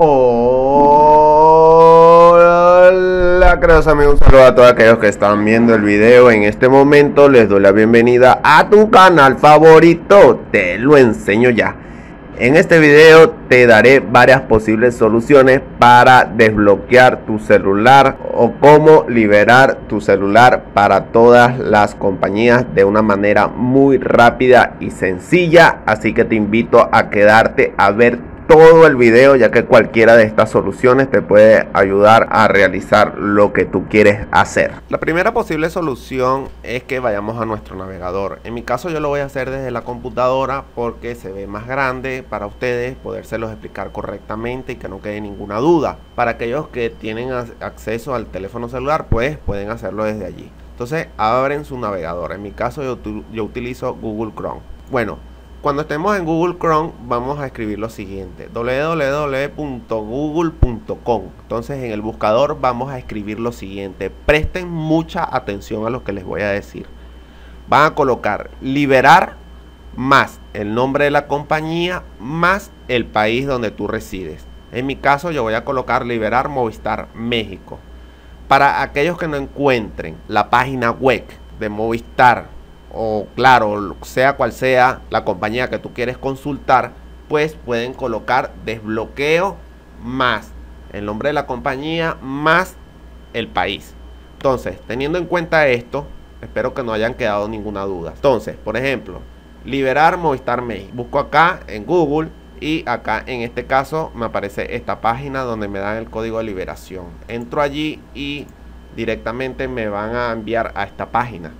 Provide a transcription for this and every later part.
Hola, queridos amigos, un saludo a todos aquellos que están viendo el video. En este momento les doy la bienvenida a tu canal favorito, te lo enseño ya. En este video te daré varias posibles soluciones para desbloquear tu celular o cómo liberar tu celular para todas las compañías de una manera muy rápida y sencilla. Así que te invito a quedarte a ver todo el video, ya que cualquiera de estas soluciones te puede ayudar a realizar lo que tú quieres hacer. La primera posible solución es que vayamos a nuestro navegador. En mi caso yo lo voy a hacer desde la computadora porque se ve más grande para ustedes, podérselos explicar correctamente y que no quede ninguna duda. Para aquellos que tienen acceso al teléfono celular, pues pueden hacerlo desde allí. Entonces abren su navegador. En mi caso yo utilizo Google Chrome. Bueno, cuando estemos en Google Chrome vamos a escribir lo siguiente: www.google.com. Entonces en el buscador vamos a escribir lo siguiente. Presten mucha atención a lo que les voy a decir. Van a colocar liberar más el nombre de la compañía más el país donde tú resides. En mi caso yo voy a colocar liberar Movistar México. Para aquellos que no encuentren la página web de Movistar o Claro, sea cual sea la compañía que tú quieres consultar, pues pueden colocar desbloqueo más el nombre de la compañía más el país. Entonces, teniendo en cuenta esto, espero que no hayan quedado ninguna duda. Entonces, por ejemplo, liberar Movistar México. Busco acá en Google y acá en este caso me aparece esta página donde me dan el código de liberación. Entro allí y directamente me van a enviar a esta página.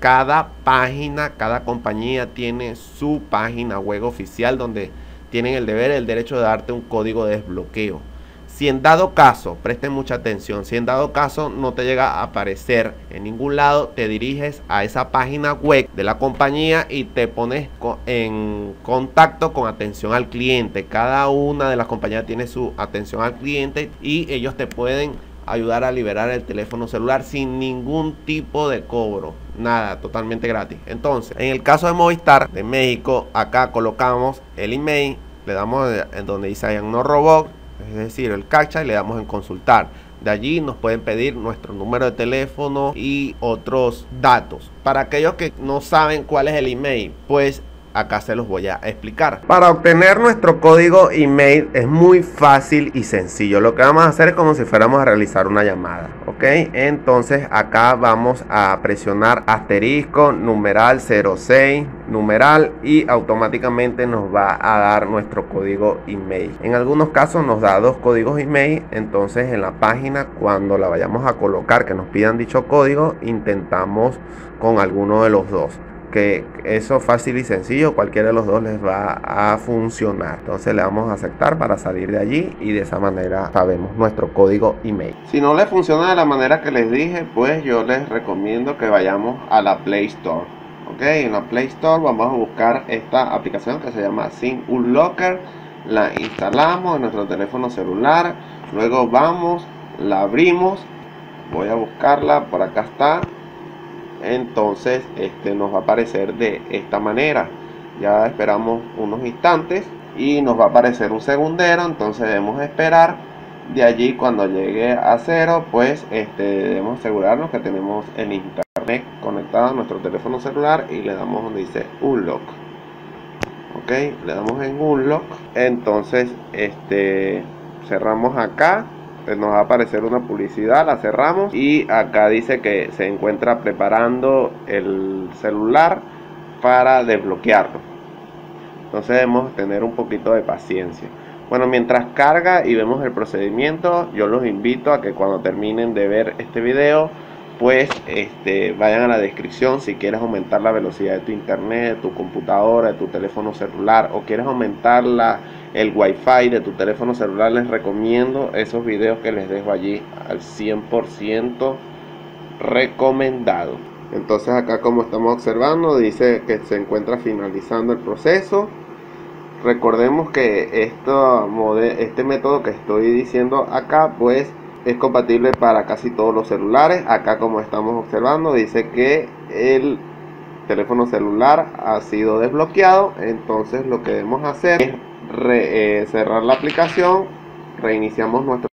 Cada página, cada compañía tiene su página web oficial donde tienen el deber, el derecho de darte un código de desbloqueo. Si en dado caso, presten mucha atención, si en dado caso no te llega a aparecer en ningún lado, te diriges a esa página web de la compañía y te pones en contacto con atención al cliente. Cada una de las compañías tiene su atención al cliente y ellos te pueden ayudar a liberar el teléfono celular sin ningún tipo de cobro, nada, totalmente gratis. Entonces, en el caso de Movistar de México, acá colocamos el IMEI, le damos en donde dice no robot, es decir, el captcha, y le damos en consultar. De allí nos pueden pedir nuestro número de teléfono y otros datos. Para aquellos que no saben cuál es el IMEI, pues acá se los voy a explicar. Para obtener nuestro código email es muy fácil y sencillo. Lo que vamos a hacer es como si fuéramos a realizar una llamada, ¿ok? Entonces acá vamos a presionar asterisco, numeral 06, numeral, y automáticamente nos va a dar nuestro código email. En algunos casos nos da dos códigos email. Entonces en la página, cuando la vayamos a colocar, que nos pidan dicho código, intentamos con alguno de los dos. Que eso fácil y sencillo, cualquiera de los dos les va a funcionar. Entonces le damos a aceptar para salir de allí y de esa manera sabemos nuestro código email. Si no les funciona de la manera que les dije, pues yo les recomiendo que vayamos a la Play Store, ok. En la Play Store vamos a buscar esta aplicación que se llama SIM Unlocker. La instalamos en nuestro teléfono celular, luego vamos, la abrimos. Voy a buscarla, por acá está. Entonces nos va a aparecer de esta manera. Ya esperamos unos instantes y nos va a aparecer un segundero, entonces debemos esperar. De allí, cuando llegue a cero, pues debemos asegurarnos que tenemos el internet conectado a nuestro teléfono celular y le damos donde dice unlock, ok, le damos en unlock. Entonces cerramos acá. Nos va a aparecer una publicidad, la cerramos y acá dice que se encuentra preparando el celular para desbloquearlo. Entonces debemos tener un poquito de paciencia. Bueno, mientras carga y vemos el procedimiento, yo los invito a que cuando terminen de ver este video, pues vayan a la descripción. Si quieres aumentar la velocidad de tu internet, de tu computadora, de tu teléfono celular, o quieres aumentar el wifi de tu teléfono celular, les recomiendo esos videos que les dejo allí al 100% recomendado. Entonces acá, como estamos observando, dice que se encuentra finalizando el proceso. Recordemos que este método que estoy diciendo acá, pues es compatible para casi todos los celulares. Acá, como estamos observando, dice que el teléfono celular ha sido desbloqueado. Entonces lo que debemos hacer es cerrar la aplicación, reiniciamos nuestro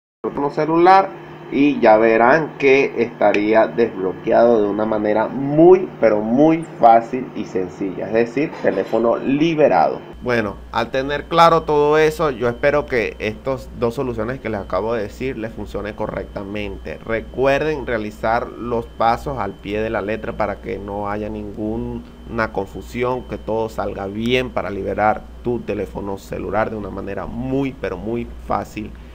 celular y ya verán que estaría desbloqueado de una manera muy pero muy fácil y sencilla, es decir, teléfono liberado. Bueno, al tener claro todo eso, yo espero que estas dos soluciones que les acabo de decir les funcione correctamente. Recuerden realizar los pasos al pie de la letra para que no haya ninguna confusión, que todo salga bien para liberar tu teléfono celular de una manera muy pero muy fácil